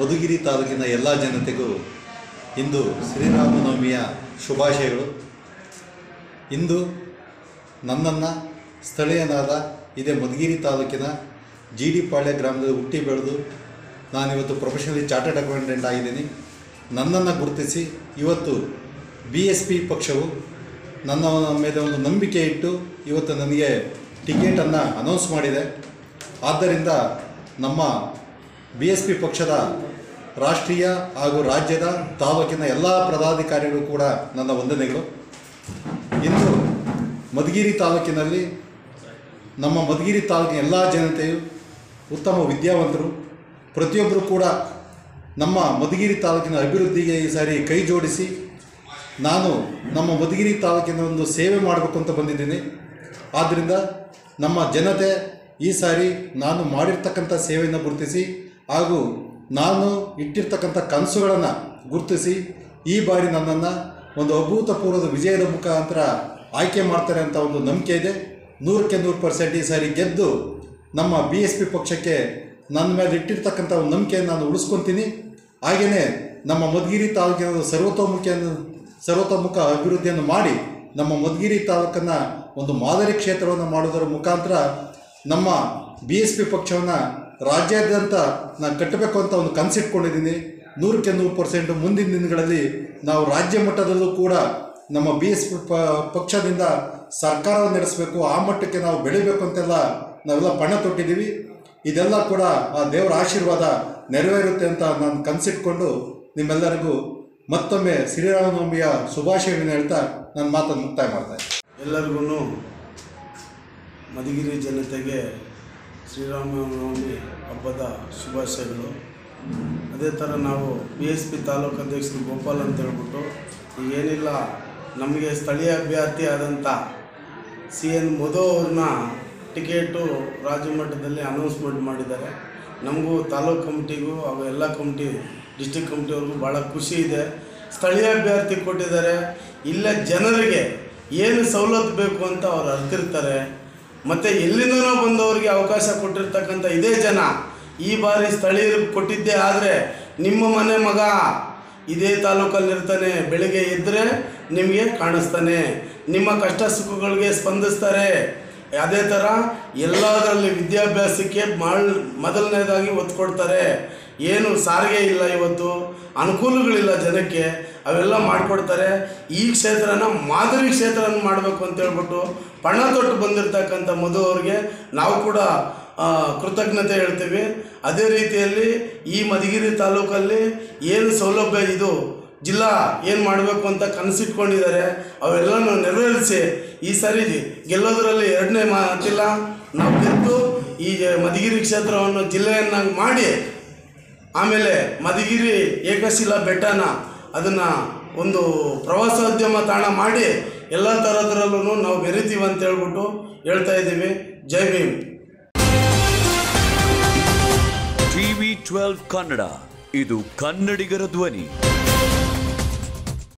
ಮಧುಗಿರಿ ತಾಲೂಕಿನ ಎಲ್ಲ ಜನತೆಗೂ ಇಂದು ಶ್ರೀರಾಮನವಮಿಯ ಶುಭಾಶಯಗಳು. ಇಂದು ನನ್ನನ್ನು ಸ್ಥಳೀಯನಾದ ಇದೇ ಮಧುಗಿರಿ ತಾಲೂಕಿನ ಜಿಡಿಪಾಳ್ಯ ಗ್ರಾಮದಲ್ಲಿ ಹುಟ್ಟಿ ಬೆಳೆದು ನಾನಿವತ್ತು ಪ್ರೊಫೆಷನಲಿ ಚಾರ್ಟರ್ಡ್ ಅಕೌಂಟೆಂಟ್ ಆಗಿದ್ದೀನಿ. ನನ್ನನ್ನು ಗುರುತಿಸಿ ಇವತ್ತು BSP ಪಕ್ಷವು ನನ್ನ ಮೇಲೆ ಒಂದು ನಂಬಿಕೆ ಇಟ್ಟು ಇವತ್ತು ನನಗೆ ಟಿಕೆಟನ್ನು ಅನೌನ್ಸ್ ಮಾಡಿದೆ. ಆದ್ದರಿಂದ ನಮ್ಮ BSP ಪಕ್ಷದ ರಾಷ್ಟ್ರೀಯ ಹಾಗೂ ರಾಜ್ಯದ ತಾಲೂಕಿನ ಎಲ್ಲ ಪದಾಧಿಕಾರಿಗಳು ಕೂಡ ನನ್ನ ವಂದನೆಗಳು. ಇಂದು ಮಧುಗಿರಿ ತಾಲೂಕಿನಲ್ಲಿ ನಮ್ಮ ಮಧುಗಿರಿ ತಾಲೂಕಿನ ಎಲ್ಲ ಜನತೆಯು ಉತ್ತಮ ವಿದ್ಯಾವಂತರು, ಪ್ರತಿಯೊಬ್ಬರು ಕೂಡ ನಮ್ಮ ಮಧುಗಿರಿ ತಾಲೂಕಿನ ಅಭಿವೃದ್ಧಿಗೆ ಈ ಸಾರಿ ಕೈ ಜೋಡಿಸಿ ನಾನು ನಮ್ಮ ಮಧುಗಿರಿ ತಾಲೂಕಿನ ಒಂದು ಸೇವೆ ಮಾಡಬೇಕು ಅಂತ ಬಂದಿದ್ದೀನಿ. ಆದ್ದರಿಂದ ನಮ್ಮ ಜನತೆ ಈ ಸಾರಿ ನಾನು ಮಾಡಿರ್ತಕ್ಕಂಥ ಸೇವೆಯನ್ನು ಗುರುತಿಸಿ ಹಾಗೂ ನಾನು ಇಟ್ಟಿರ್ತಕ್ಕಂಥ ಕನಸುಗಳನ್ನು ಗುರುತಿಸಿ ಈ ಬಾರಿ ನನ್ನನ್ನು ಒಂದು ಅಭೂತಪೂರ್ವದ ವಿಜಯದ ಮುಖಾಂತರ ಆಯ್ಕೆ ಮಾಡ್ತಾರೆ ಅಂತ ಒಂದು ನಂಬಿಕೆ ಇದೆ. 100% ಈ ಸಾರಿ ಗೆದ್ದು ನಮ್ಮ BSP ಪಕ್ಷಕ್ಕೆ ನನ್ನ ಮೇಲೆ ಇಟ್ಟಿರ್ತಕ್ಕಂಥ ಒಂದು ನಂಬಿಕೆಯನ್ನು ನಾನು ಉಳಿಸ್ಕೊತೀನಿ. ಹಾಗೆಯೇ ನಮ್ಮ ಮಧುಗಿರಿ ತಾಲೂಕಿನ ಸರ್ವತೋಮುಖ ಅಭಿವೃದ್ಧಿಯನ್ನು ಮಾಡಿ ನಮ್ಮ ಮಧುಗಿರಿ ತಾಲೂಕನ್ನು ಒಂದು ಮಾದರಿ ಕ್ಷೇತ್ರವನ್ನು ಮಾಡೋದರ ಮುಖಾಂತರ ನಮ್ಮ BSP ಪಕ್ಷವನ್ನು ರಾಜ್ಯಾದ್ಯಂತ ನಾನು ಕಟ್ಟಬೇಕು ಅಂತ ಒಂದು ಕನಸಿಟ್ಕೊಂಡಿದ್ದೀನಿ. 100% ಮುಂದಿನ ದಿನಗಳಲ್ಲಿ ನಾವು ರಾಜ್ಯ ಮಟ್ಟದಲ್ಲೂ ಕೂಡ ನಮ್ಮ BSP ಪಕ್ಷದಿಂದ ಸರ್ಕಾರವನ್ನು ನಡೆಸಬೇಕು, ಆ ಮಟ್ಟಕ್ಕೆ ನಾವು ಬೆಳಿಬೇಕು ಅಂತೆಲ್ಲ ನಾವೆಲ್ಲ ಪಣ ತೊಟ್ಟಿದ್ದೀವಿ. ಇದೆಲ್ಲ ಕೂಡ ಆ ದೇವರ ಆಶೀರ್ವಾದ ನೆರವೇರುತ್ತೆ ಅಂತ ನಾನು ಕನಸಿಟ್ಕೊಂಡು ನಿಮ್ಮೆಲ್ಲರಿಗೂ ಮತ್ತೊಮ್ಮೆ ಶ್ರೀರಾಮನವಮಿಯ ಶುಭಾಶಯಗಳನ್ನು ಹೇಳ್ತಾ ನನ್ನ ಮಾತನ್ನು ಮುಕ್ತಾಯ ಮಾಡ್ತಾಯಿದ್ದೆ. ಎಲ್ಲರಿಗೂ ಮಧುಗಿರಿ ಜನತೆಗೆ ಶ್ರೀರಾಮನವಮಿ ಹಬ್ಬದ ಶುಭಾಶಯಗಳು. ಅದೇ ಥರ ನಾವು BSP ತಾಲೂಕು ಅಧ್ಯಕ್ಷರು ಗೋಪಾಲ್ ಅಂತ ಹೇಳ್ಬಿಟ್ಟು ಈಗೇನಿಲ್ಲ ನಮಗೆ ಸ್ಥಳೀಯ ಅಭ್ಯರ್ಥಿ ಆದಂಥ CN ಮಧು ಅವ್ರನ್ನ ಟಿಕೆಟು ರಾಜ್ಯ ಮಟ್ಟದಲ್ಲಿ ಅನೌನ್ಸ್ಮೆಂಟ್ ಮಾಡಿದ್ದಾರೆ. ನಮಗೂ ತಾಲೂಕು ಕಮಿಟಿಗೂ ಹಾಗೂ ಎಲ್ಲ ಕಮಿಟಿ ಡಿಸ್ಟಿಕ್ ಕಮಿಟಿಯವ್ರಿಗೂ ಭಾಳ ಖುಷಿ ಇದೆ. ಸ್ಥಳೀಯ ಅಭ್ಯರ್ಥಿ ಕೊಟ್ಟಿದ್ದಾರೆ, ಇಲ್ಲ ಜನರಿಗೆ ಏನು ಸವಲತ್ತು ಬೇಕು ಅಂತ ಅವ್ರು ಅರ್ತಿರ್ತಾರೆ. ಮತ್ತು ಎಲ್ಲಿಂದನೋ ಬಂದವರಿಗೆ ಅವಕಾಶ ಕೊಟ್ಟಿರ್ತಕ್ಕಂಥ ಇದೇ ಜನ ಈ ಬಾರಿ ಸ್ಥಳೀಯರು ಕೊಟ್ಟಿದ್ದೇ ಆದರೆ ನಿಮ್ಮ ಮನೆ ಮಗ ಇದೇ ತಾಲೂಕಲ್ಲಿರ್ತಾನೆ, ಬೆಳಿಗ್ಗೆ ಎದ್ದರೆ ನಿಮಗೆ ಕಾಣಿಸ್ತಾನೆ, ನಿಮ್ಮ ಕಷ್ಟ ಸುಖಗಳಿಗೆ ಸ್ಪಂದಿಸ್ತಾರೆ. ಅದೇ ಥರ ಎಲ್ಲದರಲ್ಲಿ ವಿದ್ಯಾಭ್ಯಾಸಕ್ಕೆ ಮೊದಲನೇದಾಗಿ ಒತ್ತು ಕೊಡ್ತಾರೆ. ಏನು ಸಾರಿಗೆ ಇಲ್ಲ, ಇವತ್ತು ಅನುಕೂಲಗಳಿಲ್ಲ ಜನಕ್ಕೆ, ಅವೆಲ್ಲ ಮಾಡಿಕೊಡ್ತಾರೆ. ಈ ಕ್ಷೇತ್ರನ ಮಾದರಿ ಕ್ಷೇತ್ರನ ಮಾಡಬೇಕು ಅಂತೇಳ್ಬಿಟ್ಟು ಪಣ ತೊಟ್ಟು ಬಂದಿರತಕ್ಕಂಥ ಮಧು ಅವ್ರಿಗೆ ನಾವು ಕೂಡ ಕೃತಜ್ಞತೆ ಹೇಳ್ತೀವಿ. ಅದೇ ರೀತಿಯಲ್ಲಿ ಈ ಮಧುಗಿರಿ ತಾಲೂಕಲ್ಲಿ ಏನು ಸೌಲಭ್ಯ ಇದು ಜಿಲ್ಲಾ ಏನು ಮಾಡಬೇಕು ಅಂತ ಕನಸಿಟ್ಕೊಂಡಿದ್ದಾರೆ ಅವೆಲ್ಲನೂ ನೆರವೇರಿಸಿ ಈ ಸಾರಿ ಗೆಲ್ಲೋದರಲ್ಲಿ ಎರಡನೇ ಮಾತಿಲ್ಲ, ನಾವು ಗೆದ್ದು ಈ ಮಧುಗಿರಿ ಕ್ಷೇತ್ರವನ್ನು ಜಿಲ್ಲೆಯನ್ನಾಗಿ ಮಾಡಿ ಆಮೇಲೆ ಮಧುಗಿರಿ ಏಕಶಿಲಾ ಬೆಟ್ಟನ ಅದನ್ನು ಒಂದು ಪ್ರವಾಸೋದ್ಯಮ ತಾಣ ಮಾಡಿ ಎಲ್ಲ ಥರದರಲ್ಲೂ ನಾವು ಬೆರಿತೀವಿ ಅಂತ ಹೇಳ್ಬಿಟ್ಟು ಹೇಳ್ತಾ ಇದ್ದೀವಿ. ಜೈ ಭೀಮ್. TV12 ಕನ್ನಡ, ಇದು ಕನ್ನಡಿಗರ ಧ್ವನಿ.